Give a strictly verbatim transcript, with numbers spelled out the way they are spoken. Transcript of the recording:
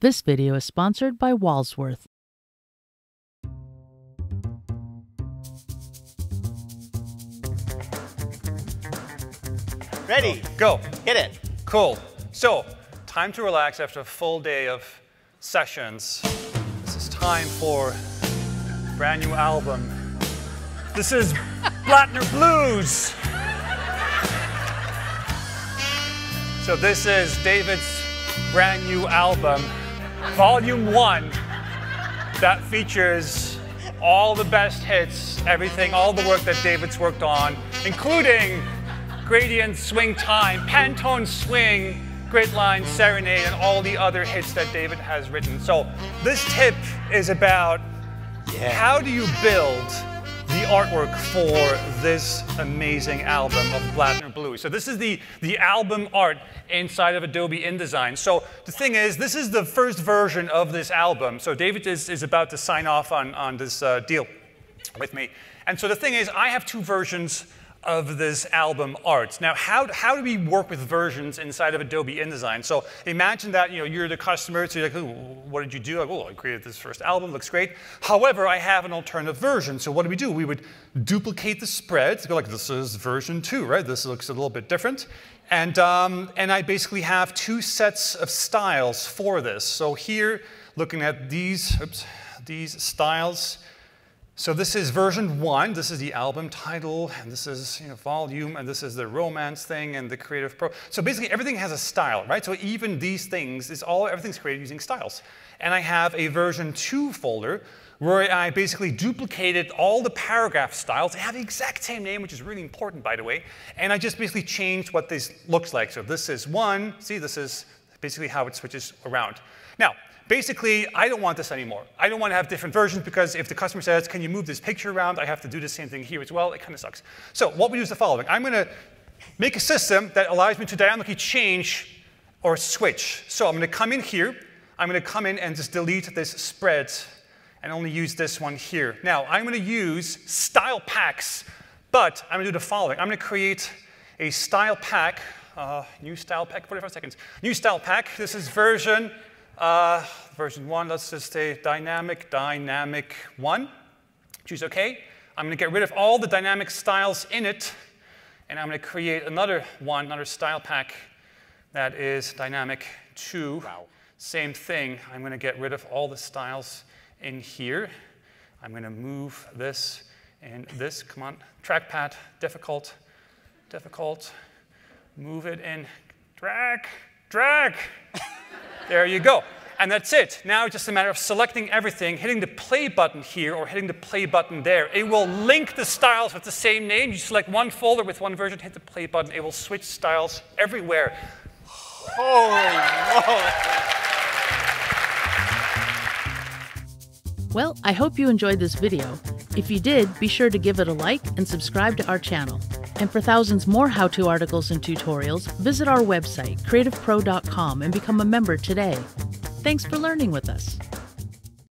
This video is sponsored by Walsworth. Ready, go. Hit it. Cool. So, time to relax after a full day of sessions. This is time for a brand new album. This is Blatner Blues. So this is David's brand new album. Volume one, that features all the best hits, everything, all the work that David's worked on, including Gradient Swing Time, Pantone Swing, Gridline Serenade, and all the other hits that David has written. So this tip is about yeah. how do you build the artwork for this amazing album of Blatner Blues. So this is the, the album art inside of Adobe InDesign. So the thing is, this is the first version of this album. So David is, is about to sign off on, on this uh, deal with me. And so the thing is, I have two versions of this album art. Now, how, how do we work with versions inside of Adobe InDesign? So imagine that you know, you're the customer, so you're like, what did you do? Like, oh, I created this first album, looks great. However, I have an alternative version. So what do we do? We would duplicate the spreads, go like, this is version two, right? This looks a little bit different. And, um, and I basically have two sets of styles for this. So here, looking at these, oops, these styles, so this is version one, this is the album title, and this is you know, volume, and this is the romance thing, and the creative pro. So basically everything has a style, right? So even these things, is all, everything's created using styles. And I have a version two folder where I basically duplicated all the paragraph styles. They have the exact same name, which is really important, by the way. And I just basically changed what this looks like. So this is one, see, this is basically how it switches around. Now, basically, I don't want this anymore. I don't want to have different versions because if the customer says, can you move this picture around, I have to do the same thing here as well. It kind of sucks. So what we do is the following. I'm going to make a system that allows me to dynamically change or switch. So I'm going to come in here. I'm going to come in and just delete this spread and only use this one here. Now, I'm going to use style packs, but I'm going to do the following. I'm going to create a style pack, uh, new style pack, forty-five seconds, new style pack. This is version. Uh, version one, let's just say dynamic, dynamic one. Choose OK. I'm going to get rid of all the dynamic styles in it. And I'm going to create another one, another style pack that is dynamic two. Wow. Same thing. I'm going to get rid of all the styles in here. I'm going to move this and this. Come on. Trackpad, difficult, difficult. Move it in. Drag, drag. There you go. And that's it. Now it's just a matter of selecting everything, hitting the play button here or hitting the play button there. It will link the styles with the same name. You select one folder with one version, hit the play button. It will switch styles everywhere. Oh, well, I hope you enjoyed this video. If you did, be sure to give it a like and subscribe to our channel. And for thousands more how-to articles and tutorials, visit our website, creative pro dot com, and become a member today. Thanks for learning with us.